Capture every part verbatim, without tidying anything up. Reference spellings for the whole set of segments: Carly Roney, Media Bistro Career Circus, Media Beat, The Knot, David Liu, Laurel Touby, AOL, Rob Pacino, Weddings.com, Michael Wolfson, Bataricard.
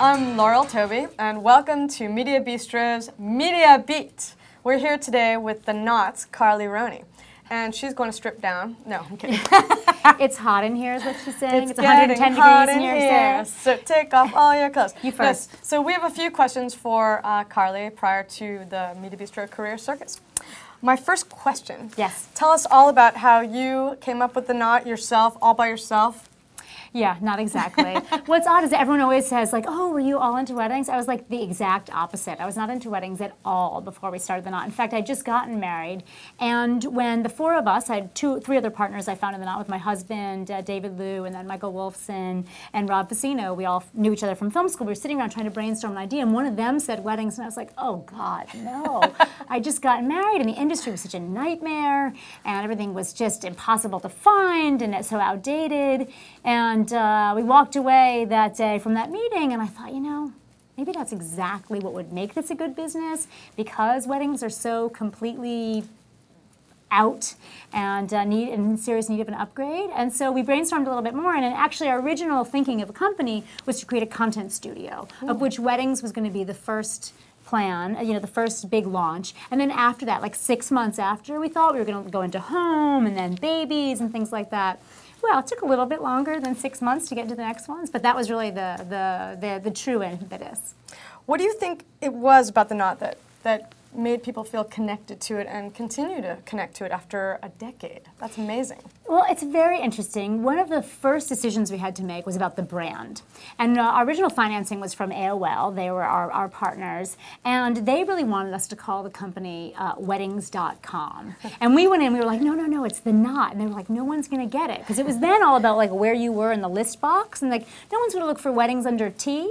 I'm Laurel Touby, and welcome to Media Bistro's Media Beat. We're here today with The Knot's Carly Roney, and she's going to strip down. No, I'm kidding. It's hot in here is what she's saying. It's, it's one hundred ten degrees in here. here. So take off all your clothes. You first. Yes. So we have a few questions for uh, Carly prior to the Media Bistro Career Circus. My first question. Yes. Tell us all about how you came up with The Knot yourself, all by yourself. Yeah, not exactly. What's odd is everyone always says, like, oh, were you all into weddings? I was like the exact opposite. I was not into weddings at all before we started The Knot. In fact, I'd just gotten married. And when the four of us, I had two, three other partners I found in The Knot with my husband, uh, David Liu, and then Michael Wolfson, and Rob Pacino. We all knew each other from film school. We were sitting around trying to brainstorm an idea, and one of them said weddings, and I was like, oh, God, no. I just got married, and the industry was such a nightmare, and everything was just impossible to find, and it's so outdated. And And uh, we walked away that day from that meeting, and I thought, you know, maybe that's exactly what would make this a good business, because weddings are so completely out and uh, need in serious need of an upgrade. And so we brainstormed a little bit more, and actually our original thinking of a company was to create a content studio, Ooh. Of which weddings was going to be the first plan, you know, the first big launch. And then after that, like six months after, we thought we were going to go into home and then babies and things like that. Well, it took a little bit longer than six months to get to the next ones, but that was really the the, the, the true impetus. What do you think it was about The Knot that, that made people feel connected to it and continue to connect to it after a decade? That's amazing. Well, it's very interesting. One of the first decisions we had to make was about the brand. And uh, our original financing was from A O L. They were our, our partners. And they really wanted us to call the company uh, Weddings dot com. And we went in, we were like, no, no, no, it's The Knot. And they were like, no one's going to get it. Because it was then all about like where you were in the list box. And like, no one's going to look for weddings under T.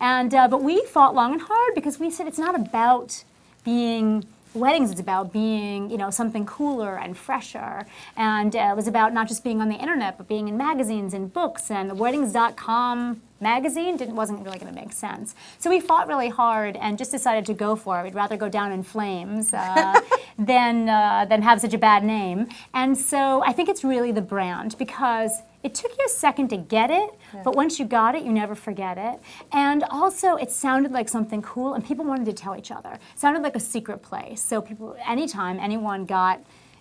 And, uh, but we fought long and hard because we said it's not about being weddings, it's about being, you know, something cooler and fresher. And uh, it was about not just being on the internet, but being in magazines and books. And the Weddings dot com magazine didn't wasn't really going to make sense. So we fought really hard and just decided to go for it. We'd rather go down in flames uh, than uh, than have such a bad name. And so I think it's really the brand, because it took you a second to get it, yeah. but once you got it, you never forget it. And also, it sounded like something cool, and people wanted to tell each other. It sounded like a secret place. So people, anytime anyone got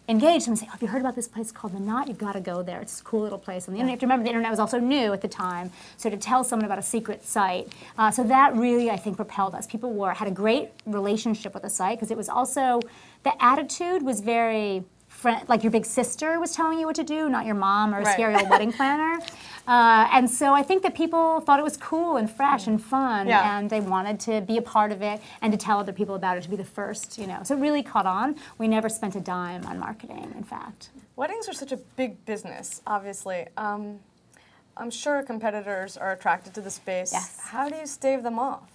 engaged, and say, oh, have you heard about this place called The Knot? You've got to go there. It's a cool little place on the internet. You have to remember, the internet was also new at the time, so to tell someone about a secret site. Uh, so that really, I think, propelled us. People were had a great relationship with the site, because it was also, the attitude was very, friend, like your big sister was telling you what to do, not your mom or a right. scary old wedding planner. Uh, and so I think that people thought it was cool and fresh and fun, yeah. and they wanted to be a part of it and to tell other people about it, to be the first, you know. So it really caught on. We never spent a dime on marketing, in fact. Weddings are such a big business, obviously. Um, I'm sure competitors are attracted to the space. Yes. How do you stave them off?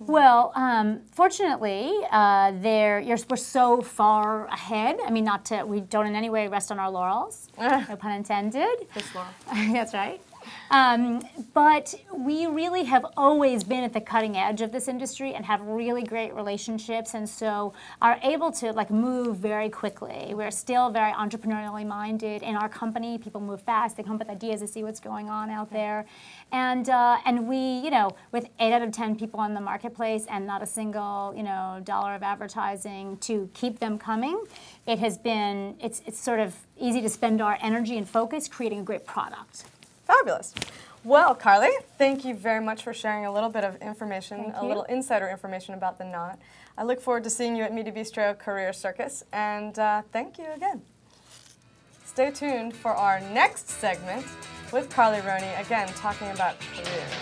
Well, um, fortunately, uh, there you're, we're so far ahead. I mean, not to, we don't in any way rest on our laurels, no pun intended. This laurel. That's right. Um, but we really have always been at the cutting edge of this industry and have really great relationships, and so are able to like move very quickly. We're still very entrepreneurially minded in our company. People move fast. They come up with ideas to see what's going on out there, and uh, and we, you know, with eight out of ten people on the marketplace and not a single, you know, dollar of advertising to keep them coming, it has been it's it's sort of easy to spend our energy and focus creating a great product. Fabulous. Well, Carly, thank you very much for sharing a little bit of information, a little insider information about The Knot. I look forward to seeing you at Media Bistro Career Circus, and uh, thank you again. Stay tuned for our next segment with Carly Roney, again, talking about career.